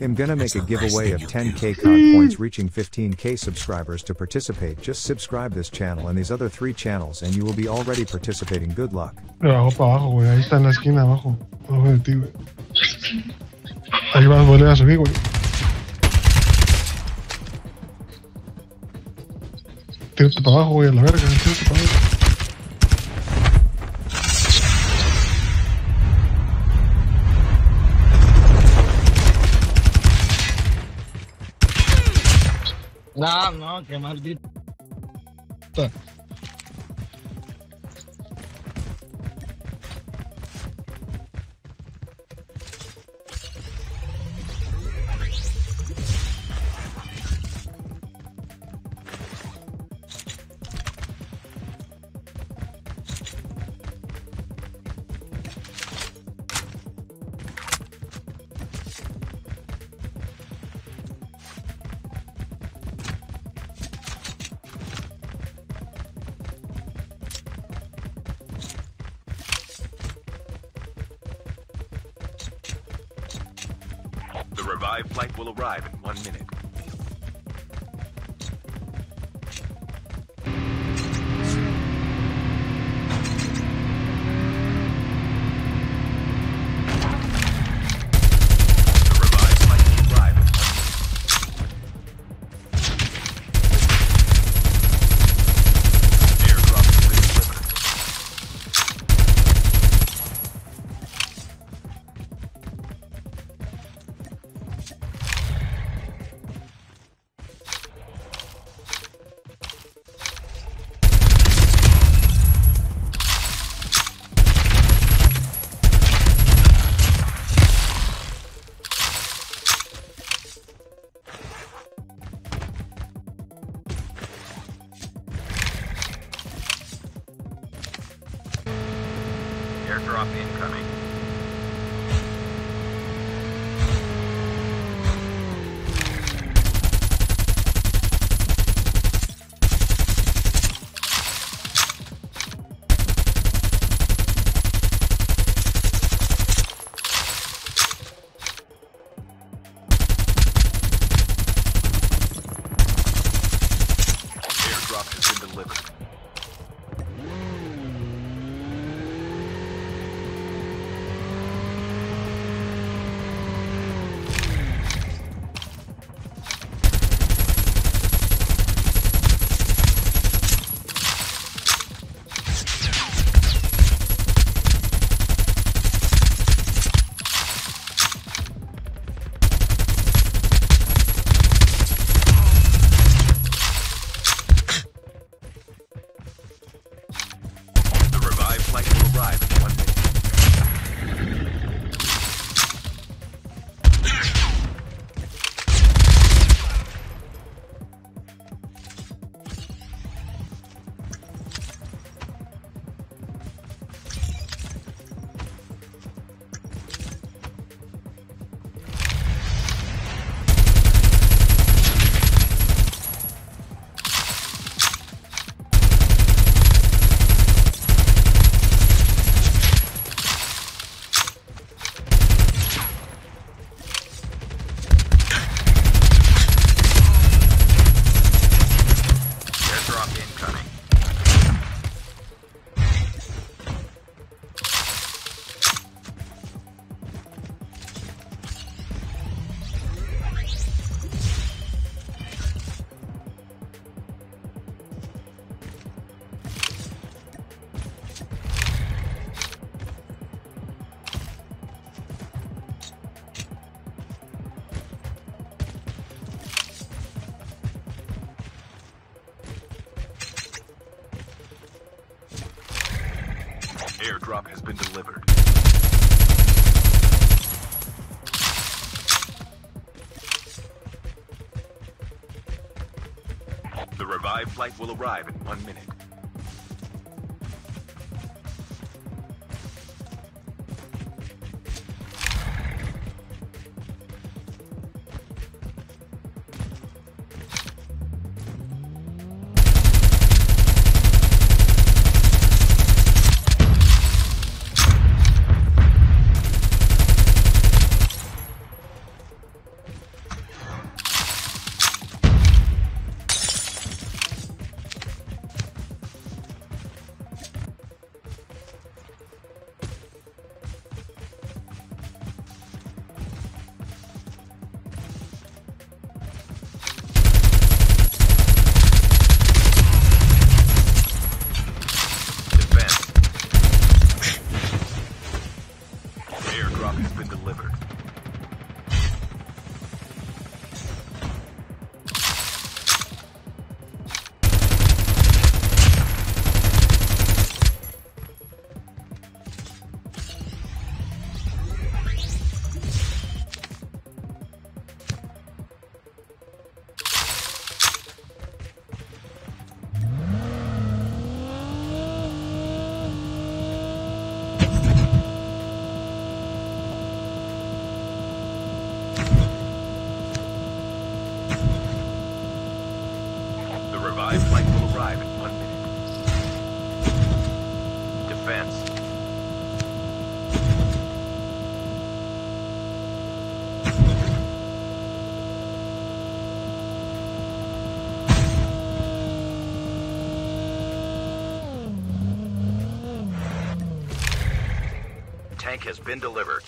I'm gonna make a giveaway of 10k COD points reaching 15k subscribers. To participate, just subscribe this channel and these other 3 channels and you will be already participating. Good luck. Abajo para abajo, güey. Ahí está en la esquina abajo. Abajo de ti, güey. Ahí vas a volver a subir, güey. Tírate para abajo, güey, a la verga. Tírate para abajo. No, no, qué maldito. The revive flight will arrive in 1 minute. Airdrop incoming. Airdrop has been delivered. Airdrop has been delivered. The revived flight will arrive in 1 minute. Airdrop has been delivered. Tank has been delivered.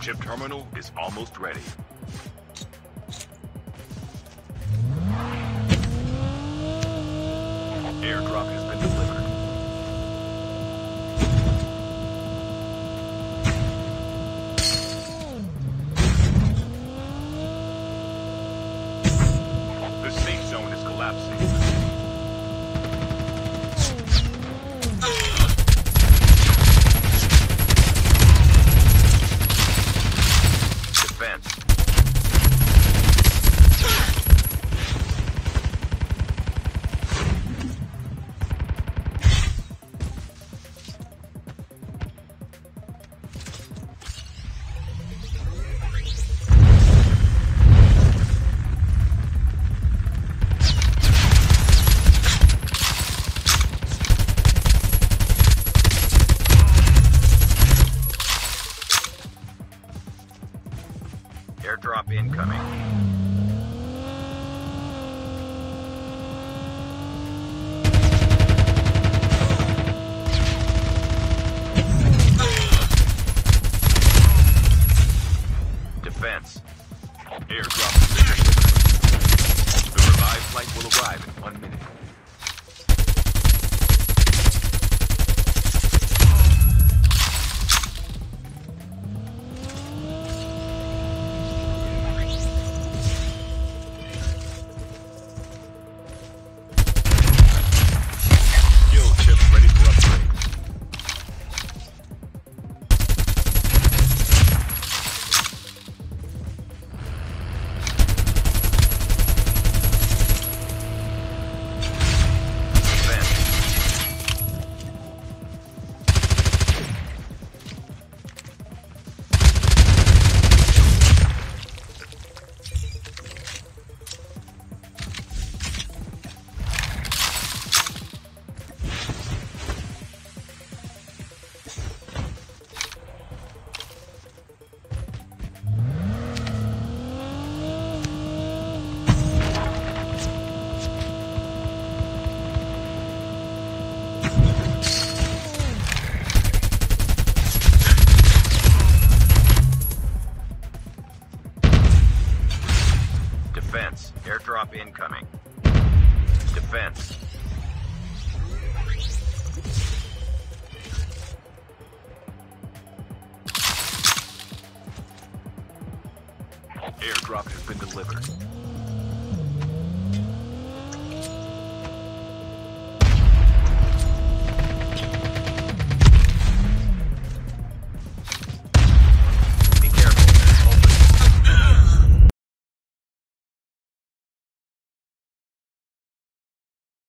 Chip terminal is almost ready. Airdrop has been delivered. Airdrop incoming. Defense. Airdrop. The revived flight will arrive in 1 minute. Defense. Airdrop incoming. Defense. Airdrop has been delivered.